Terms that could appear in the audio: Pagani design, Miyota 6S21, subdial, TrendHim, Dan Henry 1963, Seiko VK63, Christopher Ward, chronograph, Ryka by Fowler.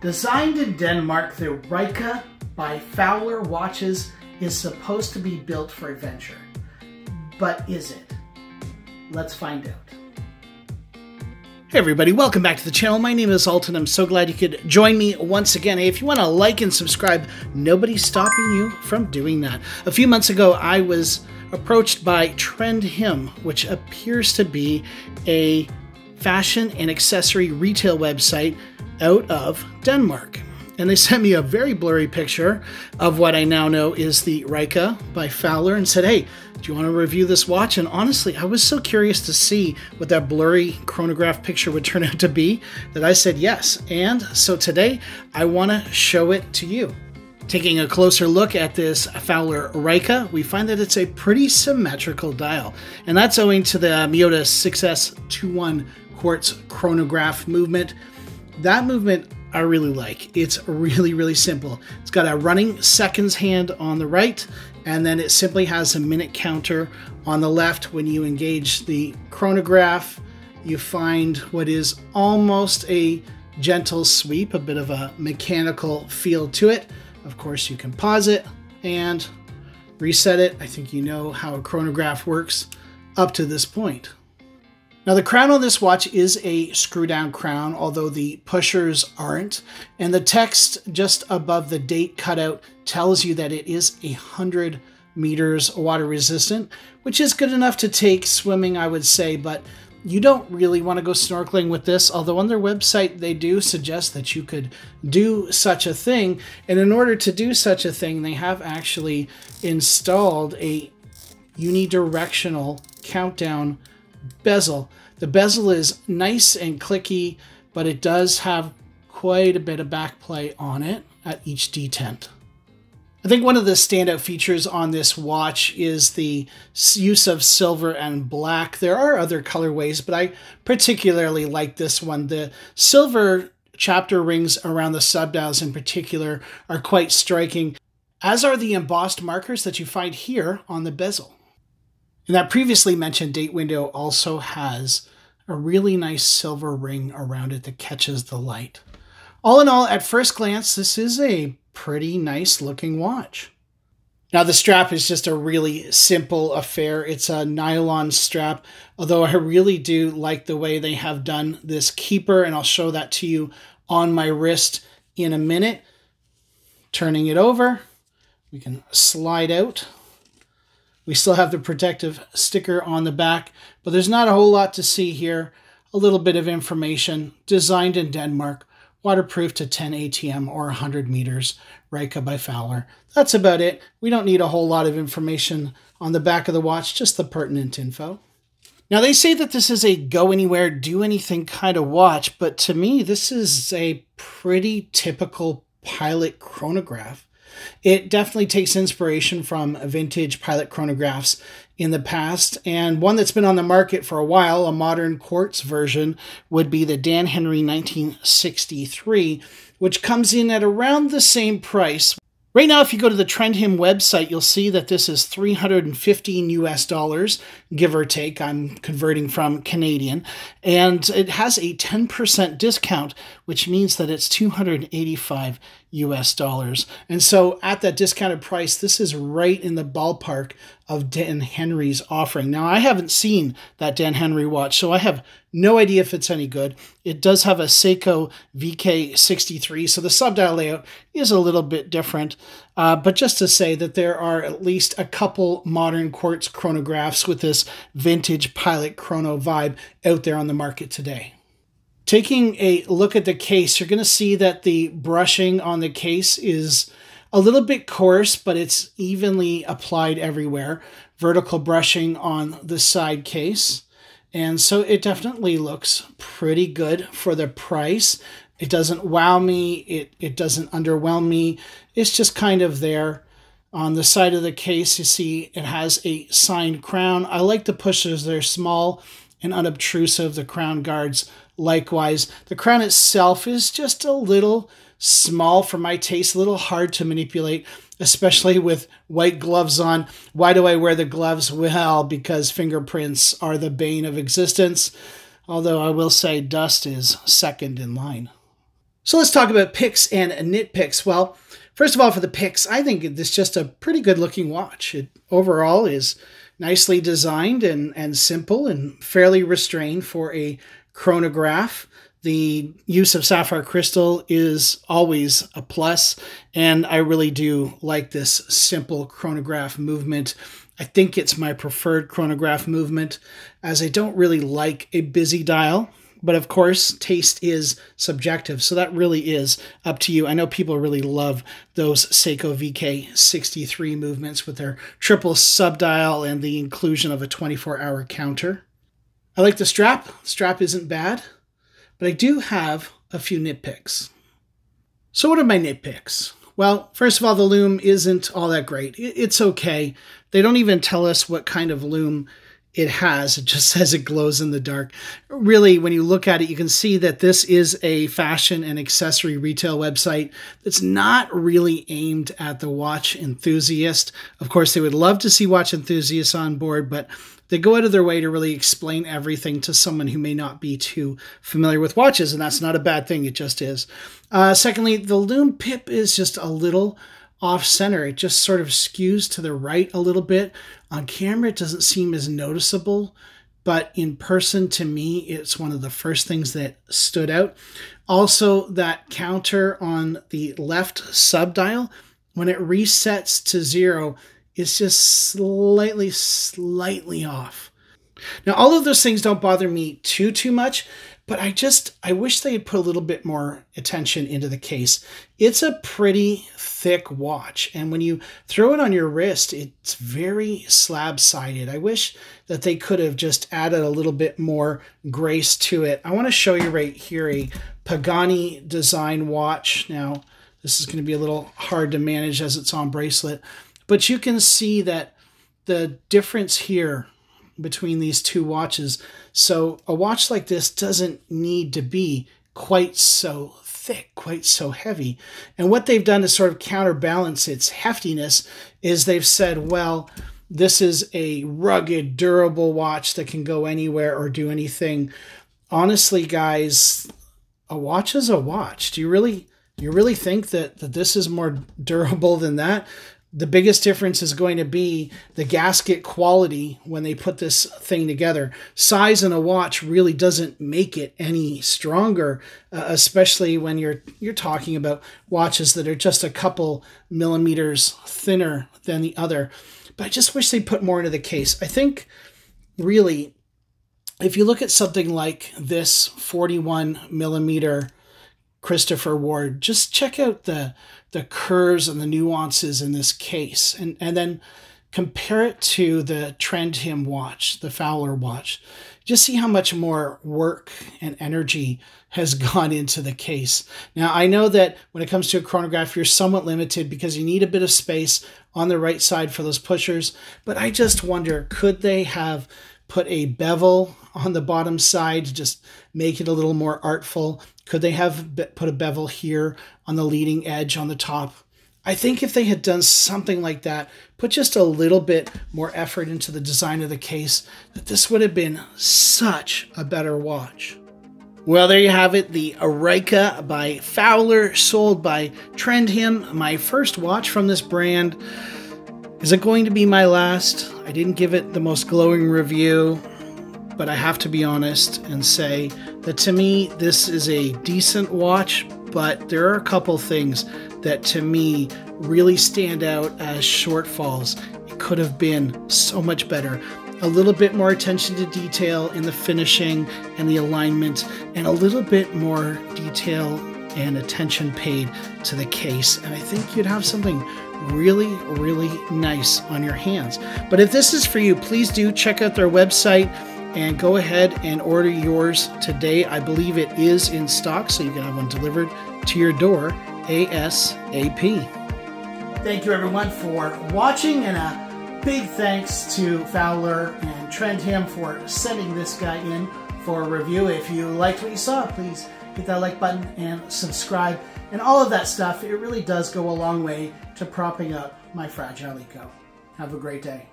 Designed in Denmark through Ryka by Fowler watches is supposed to be built for adventure. But is it? Let's find out. Hey everybody, welcome back to the channel. My name is Alton. I'm so glad you could join me once again. If you want to like and subscribe, nobody's stopping you from doing that. A few months ago, I was approached by TrendHim, which appears to be a fashion and accessory retail website out of Denmark. And they sent me a very blurry picture of what I now know is the Ryka by Fowler and said, hey, do you want to review this watch? And honestly, I was so curious to see what that blurry chronograph picture would turn out to be that I said yes. And so today I want to show it to you. Taking a closer look at this Fowler Ryka, we find that it's a pretty symmetrical dial. And that's owing to the Miyota 6S21 quartz chronograph movement. That movement I really like. It's really simple. It's got a running seconds hand on the right, and then it simply has a minute counter on the left. When you engage the chronograph, you find what is almost a gentle sweep, a bit of a mechanical feel to it. Of course, you can pause it and reset it. I think you know how a chronograph works up to this point. Now, the crown on this watch is a screw-down crown, although the pushers aren't. And the text just above the date cutout tells you that it is 100 meters water-resistant, which is good enough to take swimming, I would say, but you don't really want to go snorkeling with this, although on their website they do suggest that you could do such a thing. And in order to do such a thing, they have actually installed a unidirectional countdown bezel. The bezel is nice and clicky, but it does have quite a bit of backplay on it at each detent. I think one of the standout features on this watch is the use of silver and black. There are other colorways, but I particularly like this one. The silver chapter rings around the subdials in particular are quite striking, as are the embossed markers that you find here on the bezel. And that previously mentioned date window also has a really nice silver ring around it that catches the light. All in all, at first glance, this is a pretty nice looking watch. Now the strap is just a really simple affair. It's a nylon strap, although I really do like the way they have done this keeper, and I'll show that to you on my wrist in a minute. Turning it over, we can slide out. We still have the protective sticker on the back, but there's not a whole lot to see here. A little bit of information. Designed in Denmark. Waterproof to 10 ATM or 100 meters, Ryka by Fowler. That's about it. We don't need a whole lot of information on the back of the watch, just the pertinent info. Now they say that this is a go anywhere, do anything kind of watch, but to me, this is a pretty typical pilot chronograph. It definitely takes inspiration from vintage pilot chronographs in the past, and one that's been on the market for a while, a modern quartz version, would be the Dan Henry 1963, which comes in at around the same price. Right now, if you go to the TrendHim website, you'll see that this is $315 US, give or take. I'm converting from Canadian. And it has a 10% discount, which means that it's $285 US. And so at that discounted price, this is right in the ballpark of Dan Henry's offering. Now, I haven't seen that Dan Henry watch, so I have no idea if it's any good. It does have a Seiko VK63, so the subdial layout is a little bit different. But just to say that there are at least a couple modern quartz chronographs with this vintage pilot chrono vibe out there on the market today. Taking a look at the case, you're going to see that the brushing on the case is a little bit coarse, but it's evenly applied everywhere. Vertical brushing on the side case. And so it definitely looks pretty good for the price. It doesn't wow me. It doesn't underwhelm me. It's just kind of there. On the side of the case, you see it has a signed crown. I like the pushers. They're small and unobtrusive. The crown guards likewise. The crown itself is just a little small for my taste, a little hard to manipulate, especially with white gloves on. Why do I wear the gloves? Well, because fingerprints are the bane of existence, although I will say dust is second in line. So let's talk about picks and nitpicks. Well, first of all, for the picks, I think it's just a pretty good looking watch. It overall is nicely designed and simple and fairly restrained for a chronograph. The use of sapphire crystal is always a plus, and I really do like this simple chronograph movement. I think it's my preferred chronograph movement, as I don't really like a busy dial. But of course, taste is subjective, so that really is up to you. I know people really love those Seiko VK63 movements with their triple subdial and the inclusion of a 24-hour counter. I like the strap. The strap isn't bad, but I do have a few nitpicks. So what are my nitpicks? Well, first of all, the loom isn't all that great. It's okay. They don't even tell us what kind of loom it has. It just says it glows in the dark. Really, when you look at it, you can see that this is a fashion and accessory retail website that's not really aimed at the watch enthusiast. Of course, they would love to see watch enthusiasts on board, but they go out of their way to really explain everything to someone who may not be too familiar with watches, and that's not a bad thing. It just is. Secondly, the loom pip is just a little off-center. It just sort of skews to the right a little bit. On camera, it doesn't seem as noticeable, but in person, to me, it's one of the first things that stood out. Also, that counter on the left subdial, when it resets to zero, it's just slightly off. Now, all of those things don't bother me too much, but I wish they had put a little bit more attention into the case. It's a pretty thick watch, and when you throw it on your wrist, it's very slab-sided. I wish that they could have just added a little bit more grace to it. I want to show you right here a Pagani design watch. Now, this is going to be a little hard to manage as it's on bracelet, but you can see that the difference here between these two watches. So a watch like this doesn't need to be quite so thick, quite so heavy. And what they've done to sort of counterbalance its heftiness is they've said, well, this is a rugged, durable watch that can go anywhere or do anything. Honestly, guys, a watch is a watch. Do you really think that this is more durable than that? The biggest difference is going to be the gasket quality when they put this thing together. Size in a watch really doesn't make it any stronger, especially when you're talking about watches that are just a couple millimeters thinner than the other. But I just wish they put more into the case. I think, really, if you look at something like this 41 millimeter Christopher Ward, just check out the curves and the nuances in this case, and then compare it to the TrendHim watch, the Fowler watch. Just see how much more work and energy has gone into the case. Now, I know that when it comes to a chronograph, you're somewhat limited because you need a bit of space on the right side for those pushers, but I just wonder, could they have put a bevel on the bottom side to just make it a little more artful? Could they have put a bevel here on the leading edge on the top? I think if they had done something like that, put just a little bit more effort into the design of the case, that this would have been such a better watch. Well, there you have it, the Ryka by Fowler, sold by TrendHim, my first watch from this brand. Is it going to be my last? I didn't give it the most glowing review, but I have to be honest and say that to me, this is a decent watch, but there are a couple things that to me really stand out as shortfalls. It could have been so much better. A little bit more attention to detail in the finishing and the alignment, and a little bit more detail and attention paid to the case, and I think you'd have something really nice on your hands. But if this is for you, please do check out their website and go ahead and order yours today. I believe it is in stock, so you can have one delivered to your door ASAP. Thank you everyone for watching, and a big thanks to Fowler and TrendHim for sending this guy in for a review. If you liked what you saw, please hit that like button and subscribe and all of that stuff. It really does go a long way to propping up my fragile eco. Have a great day.